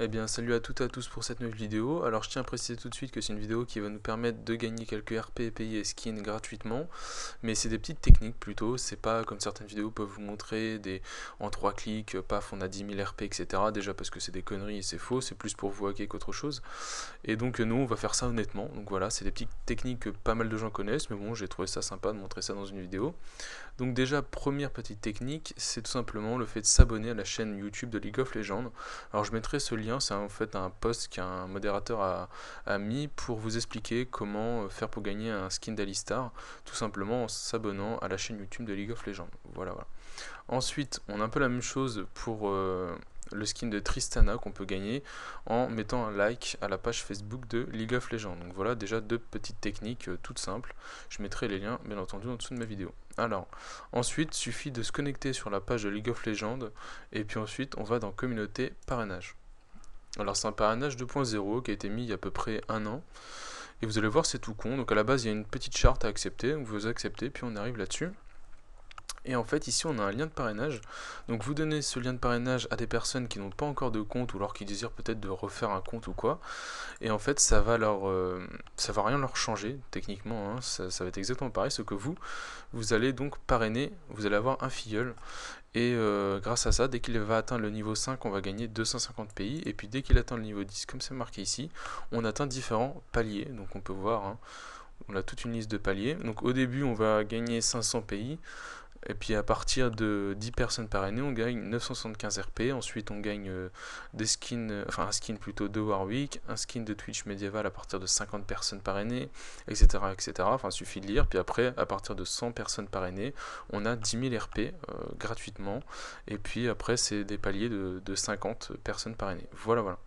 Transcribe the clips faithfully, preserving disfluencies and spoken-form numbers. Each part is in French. Eh bien salut à toutes et à tous pour cette nouvelle vidéo. Alors je tiens à préciser tout de suite que c'est une vidéo qui va nous permettre de gagner quelques R P, P I et skins gratuitement, mais c'est des petites techniques plutôt, c'est pas comme certaines vidéos peuvent vous montrer des en trois clics, paf on a dix mille R P etc, déjà parce que c'est des conneries et c'est faux, c'est plus pour vous hacker qu'autre chose, et donc nous on va faire ça honnêtement. Donc voilà, c'est des petites techniques que pas mal de gens connaissent, mais bon j'ai trouvé ça sympa de montrer ça dans une vidéo. Donc déjà première petite technique, c'est tout simplement le fait de s'abonner à la chaîne YouTube de League of Legends. Alors je mettrai ce lien, c'est en fait un post qu'un modérateur a, a mis pour vous expliquer comment faire pour gagner un skin d'Alistar, tout simplement en s'abonnant à la chaîne YouTube de League of Legends. Voilà, voilà. Ensuite, on a un peu la même chose pour euh, le skin de Tristana qu'on peut gagner en mettant un like à la page Facebook de League of Legends. Donc voilà, déjà deux petites techniques euh, toutes simples. Je mettrai les liens, bien entendu, en dessous de ma vidéo. Alors, ensuite, suffit de se connecter sur la page de League of Legends et puis ensuite, on va dans Communauté Parrainage. Alors c'est un parrainage deux point zéro qui a été mis il y a à peu près un an. Et vous allez voir c'est tout con. Donc à la base il y a une petite charte à accepter. Donc vous acceptez puis on arrive là-dessus. Et en fait ici on a un lien de parrainage. Donc vous donnez ce lien de parrainage à des personnes qui n'ont pas encore de compte ou alors qui désirent peut-être de refaire un compte ou quoi. Et en fait ça va leur, euh, ça va rien leur changer techniquement. Hein. Ça, ça va être exactement pareil. Sauf que vous, vous allez donc parrainer. Vous allez avoir un filleul. Et euh, grâce à ça, dès qu'il va atteindre le niveau cinq, on va gagner deux cent cinquante P I. Et puis dès qu'il atteint le niveau dix, comme c'est marqué ici, on atteint différents paliers. Donc on peut voir, hein, on a toute une liste de paliers. Donc au début, on va gagner cinq cents P I. Et puis à partir de dix personnes parrainées, on gagne neuf cent soixante-quinze R P. Ensuite, on gagne des skins, enfin un skin plutôt de Warwick, un skin de Twitch médiéval à partir de cinquante personnes parrainées, et cetera, et cetera. Enfin, il suffit de lire. Puis après, à partir de cent personnes parrainées, on a dix mille R P euh, gratuitement. Et puis après, c'est des paliers de, de cinquante personnes parrainées. Voilà, voilà.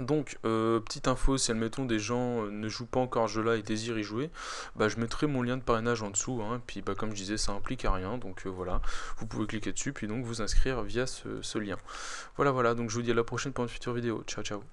Donc, euh, petite info, si admettons des gens ne jouent pas encore à ce jeu-là et désirent y jouer, bah, je mettrai mon lien de parrainage en dessous, hein, et puis bah, comme je disais, ça implique à rien, donc euh, voilà, vous pouvez cliquer dessus, puis donc vous inscrire via ce, ce lien. Voilà, voilà, donc je vous dis à la prochaine pour une future vidéo, ciao, ciao.